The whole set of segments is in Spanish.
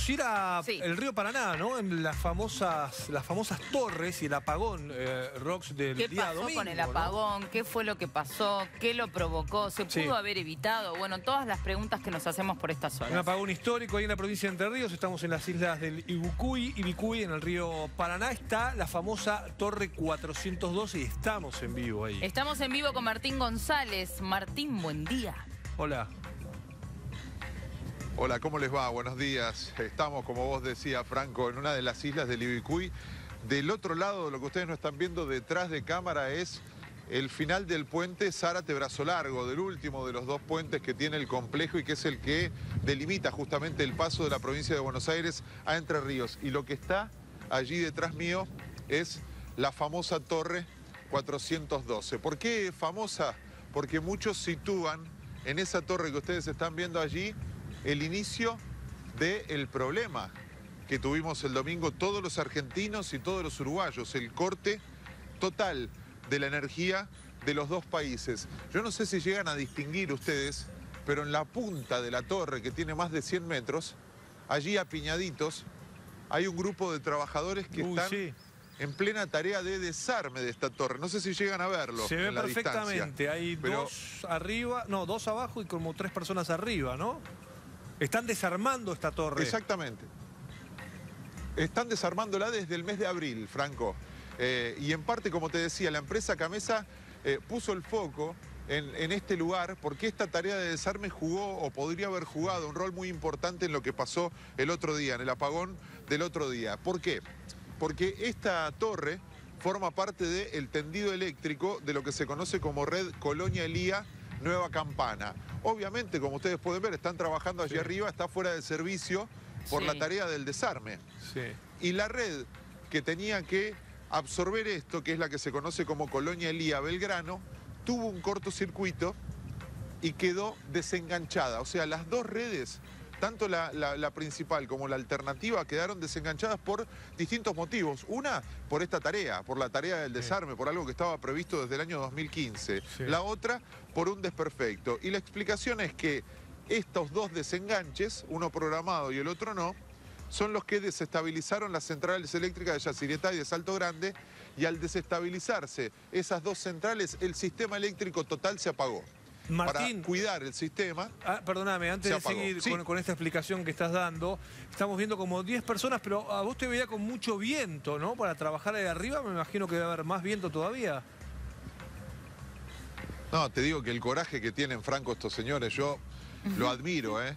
podemos ir al río Paraná, ¿no? En las famosas torres y el apagón, Rox, del día domingo. ¿Qué pasó con el apagón? ¿No? ¿Qué fue lo que pasó? ¿Qué lo provocó? ¿Se pudo haber evitado? Bueno, todas las preguntas que nos hacemos por estas horas. Un apagón histórico ahí en la provincia de Entre Ríos. Estamos en las islas del Ibicuy, en el río Paraná. Está la famosa Torre 412 y estamos en vivo ahí. Estamos en vivo con Martín González. Martín, buen día. Hola. Hola, ¿cómo les va? Buenos días. Estamos, como vos decías, Franco, en una de las islas del Ibicuy. Del otro lado, lo que ustedes no están viendo detrás de cámara es el final del puente Zárate Brazo Largo, del último de los dos puentes que tiene el complejo y que es el que delimita justamente el paso de la provincia de Buenos Aires a Entre Ríos. Y lo que está allí detrás mío es la famosa Torre 412. ¿Por qué famosa? Porque muchos sitúan en esa torre que ustedes están viendo allí el inicio del problema que tuvimos el domingo todos los argentinos y todos los uruguayos, el corte total de la energía de los dos países. Yo no sé si llegan a distinguir ustedes, pero en la punta de la torre, que tiene más de 100 metros, allí apiñaditos, hay un grupo de trabajadores que están en plena tarea de desarme de esta torre. No sé si llegan a verlo. Se ve perfectamente, hay dos arriba, no, dos abajo y como tres personas arriba, ¿no? Están desarmando esta torre. Exactamente. Están desarmándola desde el mes de abril, Franco. Y en parte, como te decía, la empresa Camesa puso el foco en este lugar porque esta tarea de desarme jugó o podría haber jugado un rol muy importante en lo que pasó el otro día, en el apagón del otro día. ¿Por qué? Porque esta torre forma parte del tendido eléctrico de lo que se conoce como red Colonia Elía Nueva Campana. Obviamente, como ustedes pueden ver, están trabajando allí arriba, está fuera de servicio por la tarea del desarme. Y la red que tenía que absorber esto, que es la que se conoce como Colonia Elía Belgrano, tuvo un cortocircuito y quedó desenganchada. O sea, las dos redes, tanto la principal como la alternativa, quedaron desenganchadas por distintos motivos. Una, por esta tarea, por la tarea del desarme, por algo que estaba previsto desde el año 2015. La otra, por un desperfecto. Y la explicación es que estos dos desenganches, uno programado y el otro no, son los que desestabilizaron las centrales eléctricas de Yacyretá y de Salto Grande, y al desestabilizarse esas dos centrales, el sistema eléctrico total se apagó. Martín, para cuidar el sistema. Ah, perdóname, antes de seguir con esta explicación que estás dando, estamos viendo como 10 personas, pero a vos te veía con mucho viento, ¿no? Para trabajar ahí arriba, me imagino que debe haber más viento todavía. No, te digo que el coraje que tienen, Franco, estos señores, yo lo admiro, ¿eh?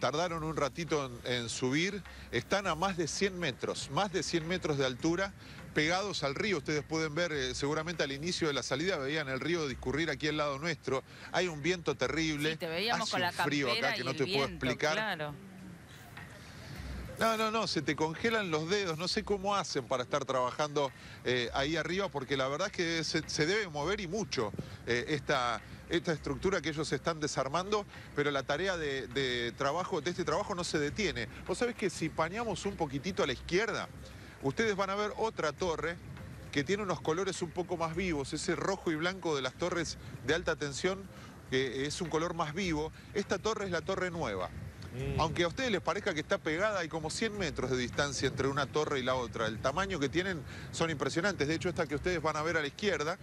Tardaron un ratito en subir, están a más de 100 metros, de altura, pegados al río. Ustedes pueden ver, seguramente al inicio de la salida veían el río discurrir aquí al lado nuestro. Hay un viento terrible, te veíamos hace con la frío acá que no te puedo explicar. Claro. No, se te congelan los dedos, no sé cómo hacen para estar trabajando ahí arriba, porque la verdad es que se debe mover y mucho esta estructura que ellos están desarmando, pero la tarea de este trabajo no se detiene. Vos sabés que si pañamos un poquitito a la izquierda, ustedes van a ver otra torre que tiene unos colores un poco más vivos, ese rojo y blanco de las torres de alta tensión, que es un color más vivo. Esta torre es la Torre Nueva. Aunque a ustedes les parezca que está pegada, hay como 100 metros de distancia entre una torre y la otra. El tamaño que tienen son impresionantes. De hecho, esta que ustedes van a ver a la izquierda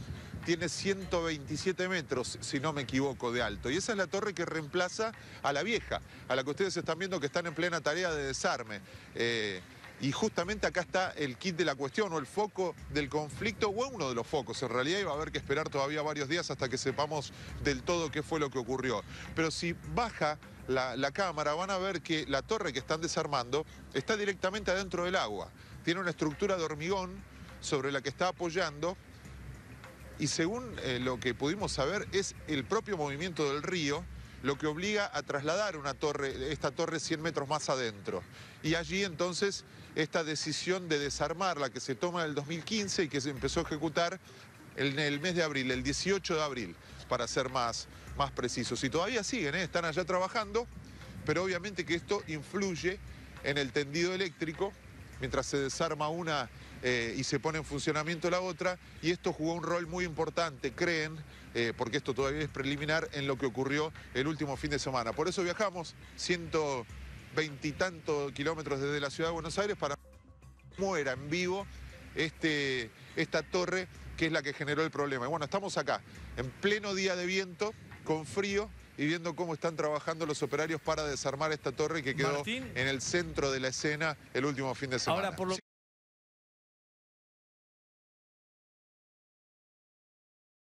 tiene 127 metros, si no me equivoco, de alto. Y esa es la torre que reemplaza a la vieja, a la que ustedes están viendo que están en plena tarea de desarme. Y justamente acá está el kit de la cuestión, o el foco del conflicto, o uno de los focos. En realidad iba a haber que esperar todavía varios días hasta que sepamos del todo qué fue lo que ocurrió. Pero si baja la cámara, van a ver que la torre que están desarmando está directamente adentro del agua. Tiene una estructura de hormigón sobre la que está apoyando. Y según lo que pudimos saber, es el propio movimiento del río lo que obliga a trasladar esta torre 100 metros más adentro. Y allí entonces esta decisión de desarmarla que se toma en el 2015 y que se empezó a ejecutar en el mes de abril, el 18 de abril, para ser más precisos. Y todavía siguen, están allá trabajando, pero obviamente que esto influye en el tendido eléctrico mientras se desarma una y se pone en funcionamiento la otra, y esto jugó un rol muy importante, creen, porque esto todavía es preliminar, en lo que ocurrió el último fin de semana. Por eso viajamos 100... veintitantos kilómetros desde la ciudad de Buenos Aires para que muera en vivo esta torre que es la que generó el problema. Y bueno, estamos acá, en pleno día de viento, con frío, y viendo cómo están trabajando los operarios para desarmar esta torre que quedó, Martín, en el centro de la escena el último fin de semana. Ahora, por lo...